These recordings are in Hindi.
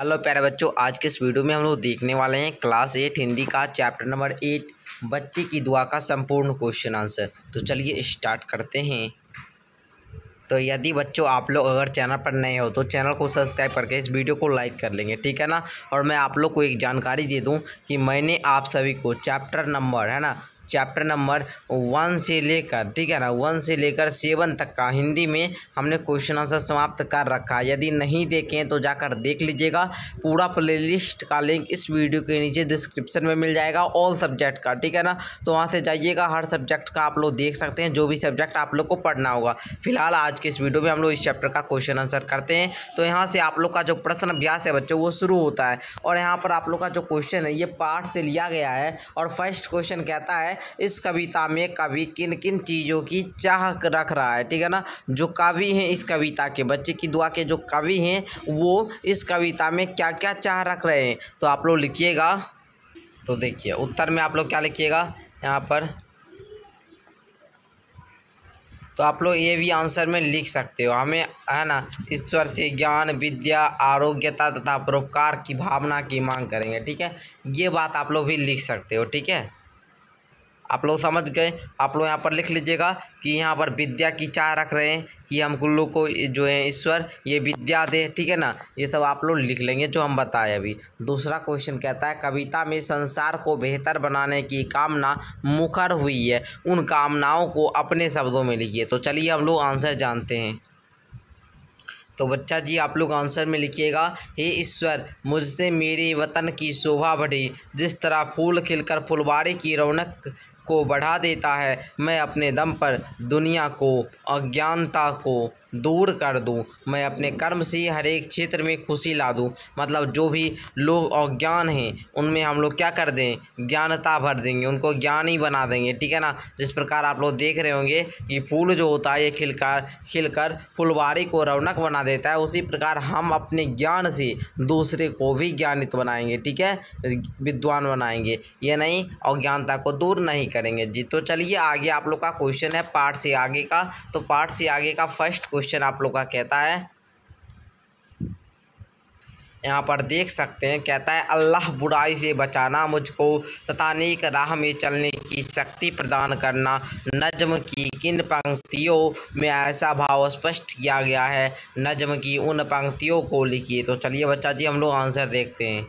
हेलो प्यारे बच्चों, आज के इस वीडियो में हम लोग देखने वाले हैं क्लास 8 हिंदी का चैप्टर नंबर 8 बच्चे की दुआ का संपूर्ण क्वेश्चन आंसर। तो चलिए स्टार्ट करते हैं। तो यदि बच्चों आप लोग अगर चैनल पर नए हो तो चैनल को सब्सक्राइब करके इस वीडियो को लाइक कर लेंगे, ठीक है ना। और मैं आप लोग को एक जानकारी दे दूँ कि मैंने आप सभी को चैप्टर नंबर है ना चैप्टर नंबर वन से लेकर 7 तक का हिंदी में हमने क्वेश्चन आंसर समाप्त कर रखा है। यदि नहीं देखें तो जाकर देख लीजिएगा। पूरा प्लेलिस्ट का लिंक इस वीडियो के नीचे डिस्क्रिप्शन में मिल जाएगा, ऑल सब्जेक्ट का, ठीक है ना। तो वहां से जाइएगा, हर सब्जेक्ट का आप लोग देख सकते हैं, जो भी सब्जेक्ट आप लोग को पढ़ना होगा। फिलहाल आज के इस वीडियो में हम लोग इस चैप्टर का क्वेश्चन आंसर करते हैं। तो यहाँ से आप लोग का जो प्रश्न अभ्यास है बच्चों वो शुरू होता है और यहाँ पर आप लोग का जो क्वेश्चन है ये पाठ से लिया गया है। और फर्स्ट क्वेश्चन कहता है, इस कविता में कवि किन किन चीज़ों की चाह रख रहा है, ठीक है ना। जो कवि हैं इस कविता के, बच्चे की दुआ के जो कवि हैं वो इस कविता में क्या क्या चाह रख रहे हैं। तो आप लोग लिखिएगा। तो देखिए उत्तर में आप लोग क्या लिखिएगा यहाँ पर, तो आप लोग ये भी आंसर में लिख सकते हो। हमें है ना ईश्वर से ज्ञान, विद्या, आरोग्यता तथा परोपकार की भावना की मांग करेंगे, ठीक है। ये बात आप लोग भी लिख सकते हो, ठीक है। आप लोग समझ गए। आप लोग यहाँ पर लिख लीजिएगा कि यहाँ पर विद्या की चाह रख रहे हैं कि हम कुल्लू को जो है ईश्वर ये विद्या दे, ठीक है ना। ये सब आप लोग लिख लेंगे जो हम बताए अभी। दूसरा क्वेश्चन कहता है, कविता में संसार को बेहतर बनाने की कामना मुखर हुई है, उन कामनाओं को अपने शब्दों में लिखिए। तो चलिए हम लोग आंसर जानते हैं। तो बच्चा जी आप लोग आंसर में लिखिएगा, हे ईश्वर मुझसे मेरे वतन की शोभा बढ़ी, जिस तरह फूल खिलकर फुलवारी की रौनक को बढ़ा देता है, मैं अपने दम पर दुनिया को, अज्ञानता को दूर कर दूं, मैं अपने कर्म से हर एक क्षेत्र में खुशी ला दूं। मतलब जो भी लोग अज्ञान हैं उनमें हम लोग क्या कर दें, ज्ञानता भर देंगे, उनको ज्ञानी बना देंगे, ठीक है ना। जिस प्रकार आप लोग देख रहे होंगे कि फूल जो होता है ये खिलकर फुलवारी को रौनक बना देता है, उसी प्रकार हम अपने ज्ञान से दूसरे को भी ज्ञानित बनाएंगे, ठीक है, विद्वान बनाएंगे। ये नहीं अज्ञानता को दूर नहीं करेंगे जी। तो चलिए आगे आप लोग का क्वेश्चन है पाठ से आगे का। तो पाठ से आगे का फर्स्ट क्वेश्चन आप लोग का कहता है, यहाँ पर देख सकते हैं, कहता है अल्लाह बुराई से बचाना मुझको तथा नेक राह में चलने की शक्ति प्रदान करना। नज्म की किन पंक्तियों में ऐसा भाव स्पष्ट किया गया है, नज्म की उन पंक्तियों को लिखिए। तो चलिए बच्चा जी हम लोग आंसर देखते हैं।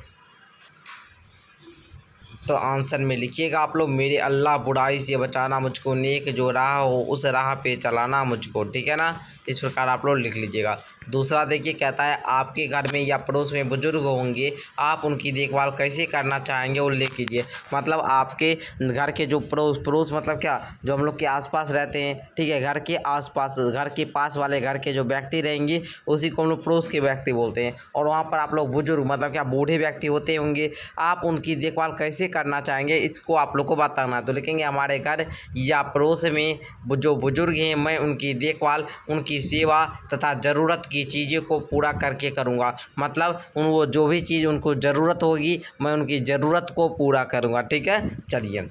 तो आंसर में लिखिएगा आप लोग, मेरे अल्लाह बुराई से बचाना मुझको, नेक जो राह हो उस राह पे चलाना मुझको, ठीक है ना। इस प्रकार आप लोग लिख लीजिएगा। दूसरा देखिए कहता है, आपके घर में या पड़ोस में बुजुर्ग होंगे, आप उनकी देखभाल कैसे करना चाहेंगे उल्लेख कीजिए। मतलब आपके घर के जो पड़ोस मतलब क्या, जो हम लोग के आसपास रहते हैं, ठीक है, घर के आसपास, घर के पास वाले घर के जो व्यक्ति रहेंगे उसी को हम लोग पड़ोस के व्यक्ति बोलते हैं। और वहाँ पर आप लोग बुजुर्ग मतलब क्या बूढ़े व्यक्ति होते होंगे, आप उनकी देखभाल कैसे करना चाहेंगे इसको आप लोग को बताना है। तो लिखेंगे, हमारे घर या पड़ोस में जो बुजुर्ग हैं मैं उनकी देखभाल, उनकी सेवा तथा ज़रूरत की चीज़ों को पूरा करके करूँगा। मतलब वो जो भी चीज़ उनको ज़रूरत होगी मैं उनकी ज़रूरत को पूरा करूँगा, ठीक है। चलिए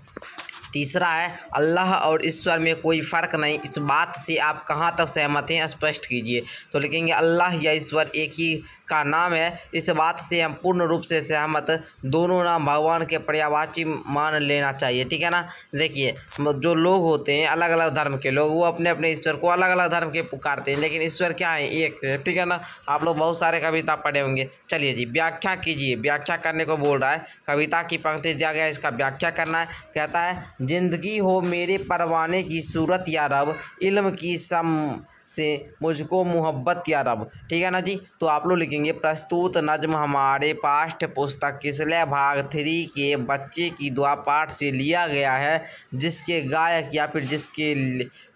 तीसरा है, अल्लाह और ईश्वर में कोई फ़र्क नहीं, इस बात से आप कहाँ तक सहमत हैं स्पष्ट कीजिए। तो लिखेंगे, अल्लाह या ईश्वर एक ही का नाम है, इस बात से हम पूर्ण रूप से सहमत, दोनों नाम भगवान के पर्यायवाची मान लेना चाहिए, ठीक है ना। देखिए जो लोग होते हैं अलग अलग धर्म के लोग, वो अपने अपने ईश्वर को अलग अलग धर्म के पुकारते हैं, लेकिन ईश्वर क्या है, एक, ठीक है ना। आप लोग बहुत सारे कविता पढ़े होंगे। चलिए जी, व्याख्या कीजिए। व्याख्या करने को बोल रहा है, कविता की पंक्ति दिया गया है, इसका व्याख्या करना है। कहता है, जिंदगी हो मेरे परवाने की सूरत या रब, इल्म की सम से मुझको मोहब्बत या रब, ठीक है ना जी। तो आप लोग लिखेंगे, प्रस्तुत नज्म हमारे पाठ्य पुस्तक किसलय भाग 3 के बच्चे की दुआ पाठ से लिया गया है, जिसके गायक या फिर जिसके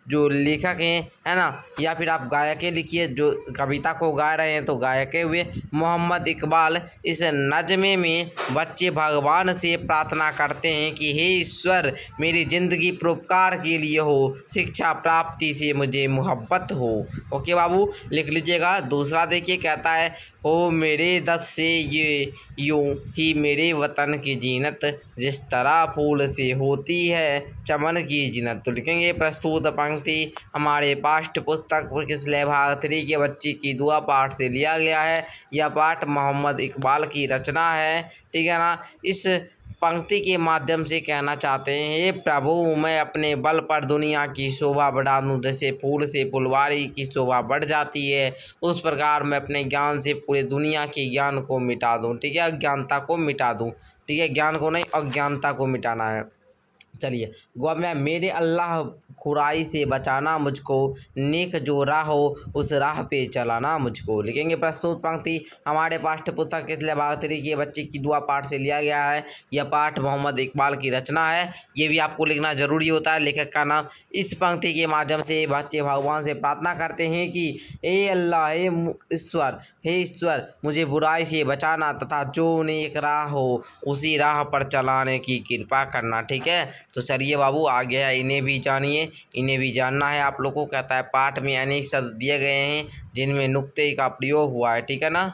जो लेखक हैं है ना, या फिर आप गायक लिखिए, जो कविता को गा रहे हैं तो गायक हुए मोहम्मद इकबाल। इस नज़्मे में बच्चे भगवान से प्रार्थना करते हैं कि हे ईश्वर मेरी ज़िंदगी परोपकार के लिए हो, शिक्षा प्राप्ति से मुझे मोहब्बत हो। ओके बाबू, लिख लीजिएगा। दूसरा देखिए कहता है, ओ मेरे दस से ये यूँ ही मेरे वतन की जीनत, जिस तरह फूल से होती है चमन की जीनत। तो लिखेंगे, प्रस्तुत पंक्ति हमारे पाठ्य पुस्तक किसले भाग 3 के बच्ची की दुआ पाठ से लिया गया है। यह पाठ मोहम्मद इकबाल की रचना है, ठीक है ना। इस पंक्ति के माध्यम से कहना चाहते हैं, हे प्रभु मैं अपने बल पर दुनिया की शोभा बढ़ा दूँ, जैसे फूल से फुलवारी की शोभा बढ़ जाती है उस प्रकार मैं अपने ज्ञान से पूरे दुनिया के ज्ञान को मिटा दूँ, ठीक है, अज्ञानता को मिटा दूँ, ठीक है, ज्ञान को नहीं अज्ञानता को मिटाना है। चलिए गौ मैं मेरे अल्लाह खुराई से बचाना मुझको, नेक जो राह हो उस राह पे चलाना मुझको। लिखेंगे प्रस्तुत पंक्ति हमारे पाठ्य पुस्तक किसले भाग 3 के बच्चे की दुआ पाठ से लिया गया है। यह पाठ मोहम्मद इकबाल की रचना है, ये भी आपको लिखना ज़रूरी होता है, लेखक का नाम। इस पंक्ति के माध्यम से बच्चे भगवान से प्रार्थना करते हैं कि हे अल्लाह, हे ईश्वर मुझे बुराई से बचाना तथा जो नेक राह हो उसी राह पर चलाने की कृपा करना, ठीक है। तो चलिए बाबू आगे है, इन्हें भी जानिए, इन्हें भी जानना है आप लोगों को। कहता है पाठ में अनेक शब्द दिए गए हैं जिनमें नुक्ते का प्रयोग हुआ है, ठीक है ना।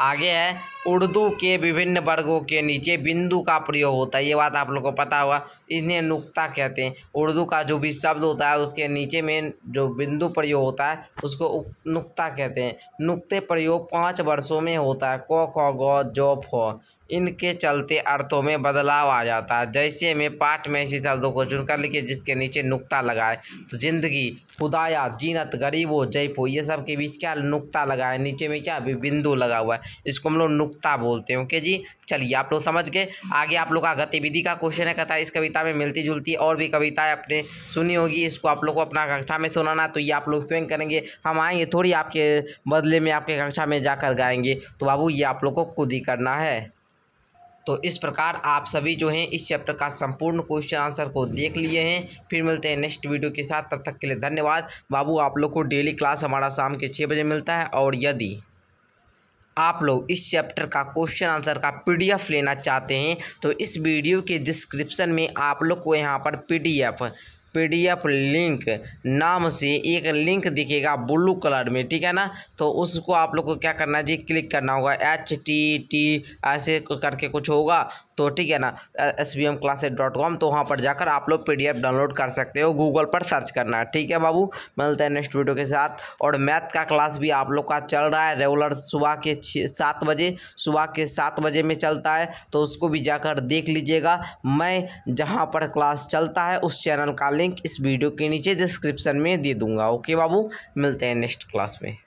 आगे है उर्दू के विभिन्न वर्गों के नीचे बिंदु का प्रयोग होता है, ये बात आप लोगों को पता होगा, इन्हें नुक्ता कहते हैं। उर्दू का जो भी शब्द होता है उसके नीचे में जो बिंदु प्रयोग होता है उसको नुक्ता कहते हैं। नुक्ते प्रयोग 5 वर्षों में होता है, क ख ग ज फ, इनके चलते अर्थों में बदलाव आ जाता है। जैसे में पाठ में ऐसे शब्दों को चुनकर लिखिए जिसके नीचे नुक्ता लगाए, तो जिंदगी, खुदाया, जीनत, गरीबो, जयपो, ये सब के बीच क्या नुक्ता लगाए, नीचे में क्या बिंदु लगा हुआ है, इसको हम लोग नुक्ता बोलते हैं, ओके जी। चलिए आप लोग समझ गए। आगे आप लोग का गतिविधि का क्वेश्चन है, कहता है इस कविता में मिलती जुलती और भी कविताएं आपने सुनी होगी, इसको आप लोग को अपना कक्षा में सुनाना, तो ये आप लोग स्वयं करेंगे, हम आएंगे थोड़ी आपके बदले में आपके कक्षा में जाकर गाएंगे, तो बाबू ये आप लोग को खुद ही करना है। तो इस प्रकार आप सभी जो हैं इस चैप्टर का संपूर्ण क्वेश्चन आंसर को देख लिए हैं। फिर मिलते हैं नेक्स्ट वीडियो के साथ, तब तक के लिए धन्यवाद। बाबू आप लोग को डेली क्लास हमारा शाम के 6 बजे मिलता है, और यदि आप लोग इस चैप्टर का क्वेश्चन आंसर का PDF लेना चाहते हैं तो इस वीडियो के डिस्क्रिप्शन में आप लोग को यहाँ पर PDF लिंक नाम से एक लिंक दिखेगा ब्लू कलर में, ठीक है ना। तो उसको आप लोग को क्या करना है जी, क्लिक करना होगा, HTT ऐसे करके कुछ होगा, तो ठीक है ना, svmclasses.com, तो वहाँ पर जाकर आप लोग PDF डाउनलोड कर सकते हो, गूगल पर सर्च करना, ठीक है बाबू। मिलते हैं नेक्स्ट वीडियो के साथ। और मैथ का क्लास भी आप लोग का चल रहा है रेगुलर, सुबह के 7 बजे में चलता है, तो उसको भी जाकर देख लीजिएगा। मैं जहाँ पर क्लास चलता है उस चैनल का लिंक इस वीडियो के नीचे डिस्क्रिप्शन में दे दूँगा, ओके बाबू। मिलते हैं नेक्स्ट क्लास में।